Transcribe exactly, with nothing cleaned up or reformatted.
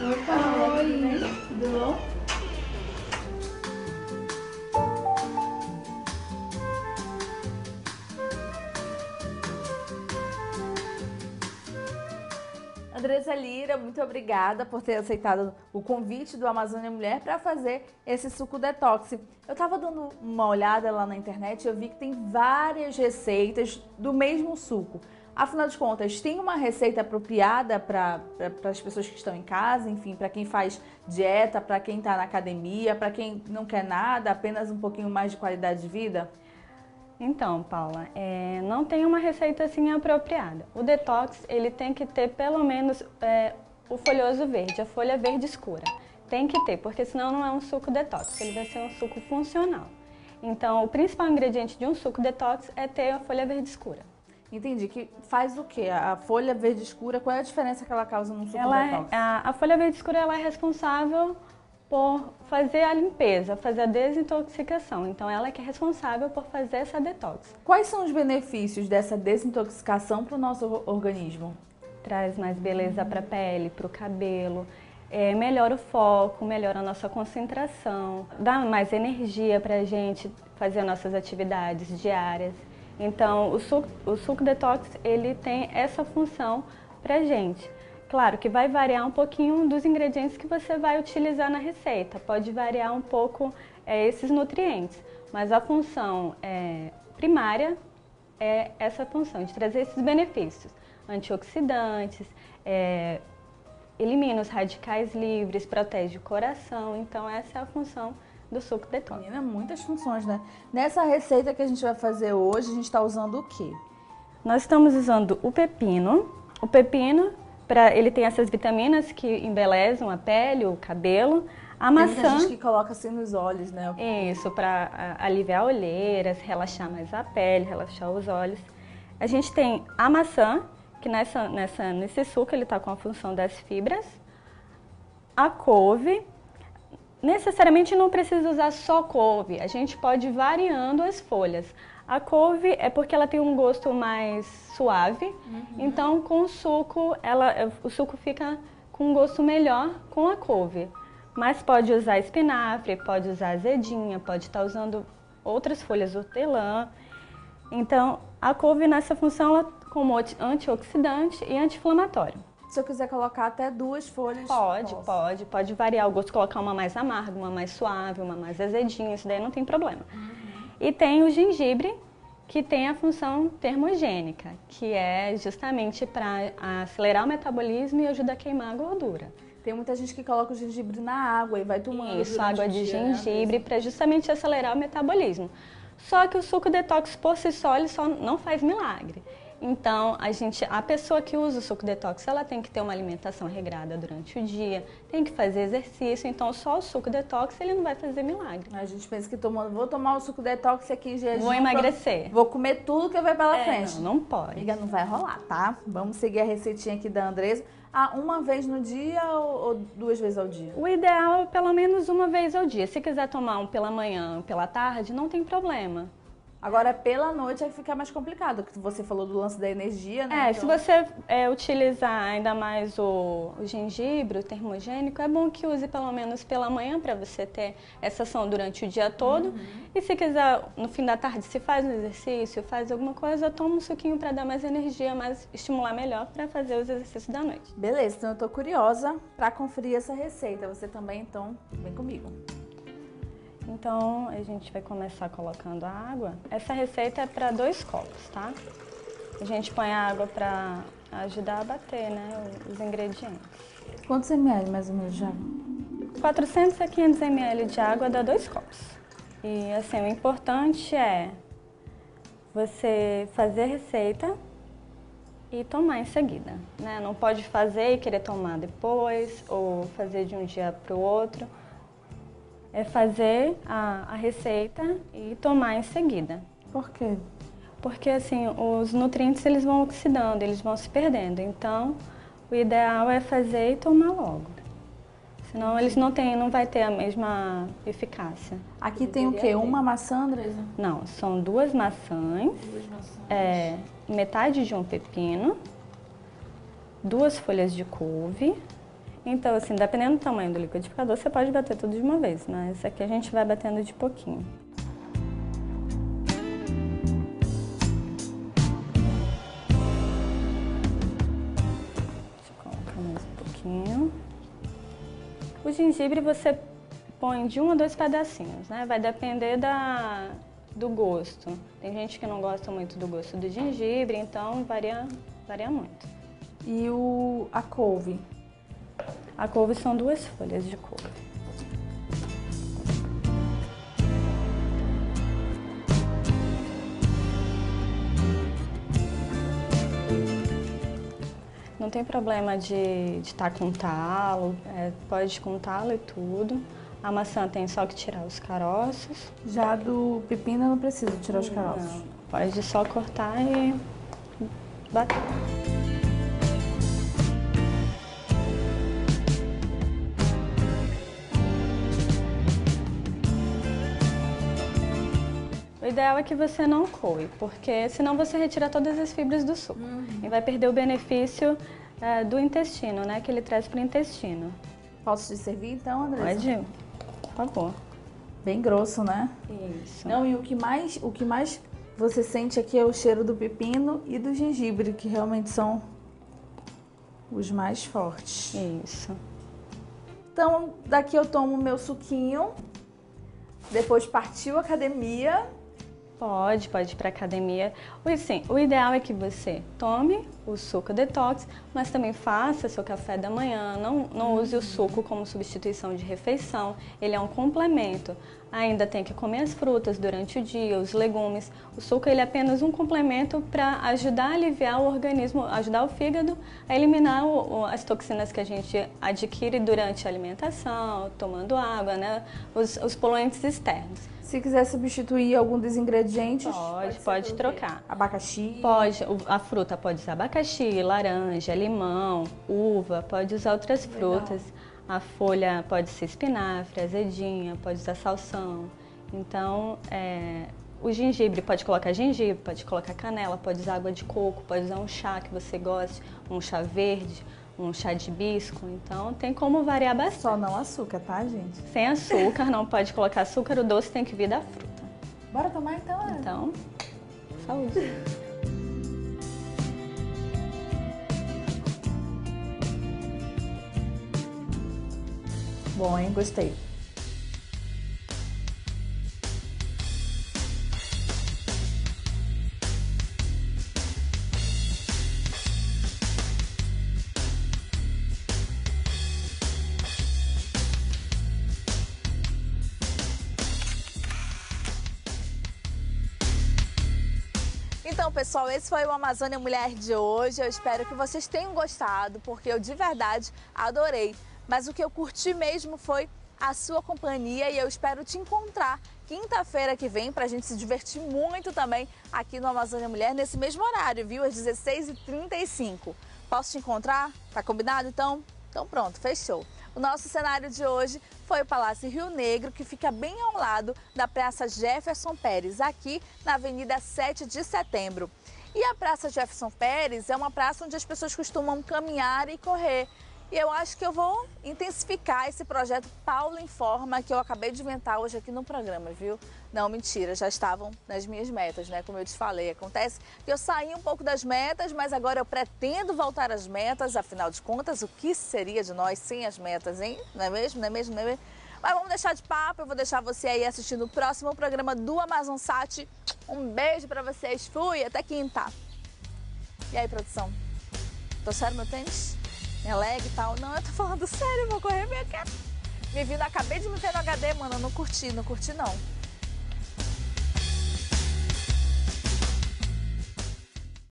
Opa, oi! Tudo bom? Andreza Lira, muito obrigada por ter aceitado o convite do Amazônia Mulher para fazer esse suco detox. Eu estava dando uma olhada lá na internet e eu vi que tem várias receitas do mesmo suco. Afinal de contas, tem uma receita apropriada para pra, as pessoas que estão em casa, enfim, para quem faz dieta, para quem está na academia, para quem não quer nada, apenas um pouquinho mais de qualidade de vida? Então, Paula, é, não tem uma receita assim apropriada. O detox, ele tem que ter pelo menos é, o folhoso verde, a folha verde escura. Tem que ter, porque senão não é um suco detox, ele vai ser um suco funcional. Então, o principal ingrediente de um suco detox é ter a folha verde escura. Entendi. Que faz o quê? A folha verde escura, qual é a diferença que ela causa num suco ela, detox? A, a folha verde escura ela é responsável por fazer a limpeza, fazer a desintoxicação. Então ela que é responsável por fazer essa detox. Quais são os benefícios dessa desintoxicação para o nosso organismo? Traz mais beleza para a pele, para o cabelo, é, melhora o foco, melhora a nossa concentração, dá mais energia para a gente fazer nossas atividades diárias. Então o suco, o suco detox ele tem essa função para a gente. Claro que vai variar um pouquinho dos ingredientes que você vai utilizar na receita, pode variar um pouco é, esses nutrientes, mas a função é, primária é essa função de trazer esses benefícios, antioxidantes, é, elimina os radicais livres, protege o coração, então essa é a função do suco detox. Menina, muitas funções, né? Nessa receita que a gente vai fazer hoje, a gente está usando o quê? Nós estamos usando o pepino, o pepino... Pra, ele tem essas vitaminas que embelezam a pele, o cabelo. A maçã... Tem gente que coloca assim nos olhos, né? Isso, para aliviar olheiras, relaxar mais a pele, relaxar os olhos. A gente tem a maçã, que nessa, nessa, nesse suco ele está com a função das fibras. A couve. Necessariamente não precisa usar só couve, a gente pode ir variando as folhas. A couve é porque ela tem um gosto mais suave, uhum. Então com o suco, ela, o suco fica com um gosto melhor com a couve. Mas pode usar espinafre, pode usar azedinha, pode estar usando outras folhas, hortelã. Então a couve nessa função ela como antioxidante e anti-inflamatório. Se eu quiser colocar até duas folhas... Pode, posso. pode, pode variar o gosto, colocar uma mais amarga, uma mais suave, uma mais azedinha, isso daí não tem problema. Uhum. E tem o gengibre, que tem a função termogênica, que é justamente para acelerar o metabolismo e ajudar a queimar a gordura. Tem muita gente que coloca o gengibre na água e vai tomando... Isso, água de dia, gengibre, né? Para justamente acelerar o metabolismo. Só que o suco detox por si só, ele só não faz milagre. Então, a, gente, a pessoa que usa o suco detox, ela tem que ter uma alimentação regrada durante o dia, tem que fazer exercício, então só o suco detox, ele não vai fazer milagre. A gente pensa que tomando, vou tomar o suco detox aqui em jejum. Vou emagrecer. Vou comer tudo que vai pela é, frente. Não, não pode. Amiga, não vai rolar, tá? Vamos seguir a receitinha aqui da Andreza. Ah, uma vez no dia ou, ou duas vezes ao dia? O ideal é pelo menos uma vez ao dia. Se quiser tomar um pela manhã, um pela tarde, não tem problema. Agora, pela noite, aí fica mais complicado, que você falou do lance da energia, né? É, então... se você é, utilizar ainda mais o, o gengibre, o termogênico, é bom que use pelo menos pela manhã, para você ter essa ação durante o dia todo. Uhum. E se quiser, no fim da tarde, se faz um exercício, faz alguma coisa, toma um suquinho para dar mais energia, mais estimular melhor para fazer os exercícios da noite. Beleza, então eu tô curiosa para conferir essa receita. Você também, então, vem comigo. Então, a gente vai começar colocando a água. Essa receita é para dois copos, tá? A gente põe a água para ajudar a bater, né, os ingredientes. Quantos ml mais ou menos de água? quatrocentos a quinhentos ml de água dá dois copos. E assim, o importante é você fazer a receita e tomar em seguida, né? Não pode fazer e querer tomar depois, ou fazer de um dia para o outro. É fazer a, a receita e tomar em seguida. Por quê? Porque assim, os nutrientes eles vão oxidando, eles vão se perdendo. Então, o ideal é fazer e tomar logo. Senão eles não tem, não vai ter a mesma eficácia. Aqui tem o quê? Uma maçã, Andreza? Não, são duas maçãs. Duas maçãs. É, metade de um pepino, duas folhas de couve. Então, assim, dependendo do tamanho do liquidificador, você pode bater tudo de uma vez, né? Esse aqui a gente vai batendo de pouquinho. Deixa eu colocar mais um pouquinho. O gengibre você põe de um a dois pedacinhos, né? Vai depender da... do gosto. Tem gente que não gosta muito do gosto do gengibre, então varia, varia muito. E o, a couve? A couve são duas folhas de couve. Não tem problema de estar com talo, é, pode com talo e tudo. A maçã tem só que tirar os caroços. Já do pepino eu não preciso tirar os caroços? Não, pode só cortar e bater. O ideal é que você não coe, porque senão você retira todas as fibras do suco. Uhum. E vai perder o benefício é, do intestino, né, que ele traz para o intestino. Posso te servir então, Andreza? Pode. Por favor. Bem grosso, né? Isso. Não, e o que mais, o que mais você sente aqui é o cheiro do pepino e do gengibre, que realmente são os mais fortes. Isso. Então, daqui eu tomo o meu suquinho, depois partiu a academia. Pode, pode ir para academia. Sim, o ideal é que você tome o suco detox, mas também faça seu café da manhã, não, não use o suco como substituição de refeição, ele é um complemento. Ainda tem que comer as frutas durante o dia, os legumes. O suco ele é apenas um complemento para ajudar a aliviar o organismo, ajudar o fígado a eliminar o, as toxinas que a gente adquire durante a alimentação, tomando água, né? os, os poluentes externos. Se quiser substituir algum dos ingredientes, pode, pode trocar. Abacaxi? Pode, a fruta pode usar abacaxi, laranja, limão, uva, pode usar outras frutas. A folha pode ser espinafre, azedinha, pode usar salsão. Então, é, o gengibre, pode colocar gengibre, pode colocar canela, pode usar água de coco, pode usar um chá que você goste, um chá verde, um chá de hibisco, então tem como variar bastante. Só não açúcar, tá, gente? Sem açúcar, não pode colocar açúcar, o doce tem que vir da fruta. Bora tomar então, Ana? Então, saúde. Bom, hein? Gostei. Então, pessoal, esse foi o Amazônia Mulher de hoje. Eu espero que vocês tenham gostado, porque eu de verdade adorei. Mas o que eu curti mesmo foi a sua companhia e eu espero te encontrar quinta-feira que vem para a gente se divertir muito também aqui no Amazônia Mulher, nesse mesmo horário, viu? Às dezesseis e trinta e cinco. Posso te encontrar? Tá combinado, então? Então pronto, fechou. O nosso cenário de hoje foi o Palácio Rio Negro, que fica bem ao lado da Praça Jefferson Pérez, aqui na Avenida sete de Setembro. E a Praça Jefferson Pérez é uma praça onde as pessoas costumam caminhar e correr. E eu acho que eu vou intensificar esse projeto Paulo em Forma, que eu acabei de inventar hoje aqui no programa, viu? Não, mentira, já estavam nas minhas metas, né? Como eu te falei, acontece que eu saí um pouco das metas, mas agora eu pretendo voltar às metas, afinal de contas, o que seria de nós sem as metas, hein? Não é mesmo? Não é mesmo? Não é mesmo? Mas vamos deixar de papo, eu vou deixar você aí assistindo o próximo programa do AmazonSat. Um beijo pra vocês, fui, até quinta. E aí, produção? Trouxeram meu tênis? Me alegre e tal? Não, eu tô falando sério, eu vou correr meio quieto. Me vindo, acabei de meter no H D, mano, eu não curti, não curti não.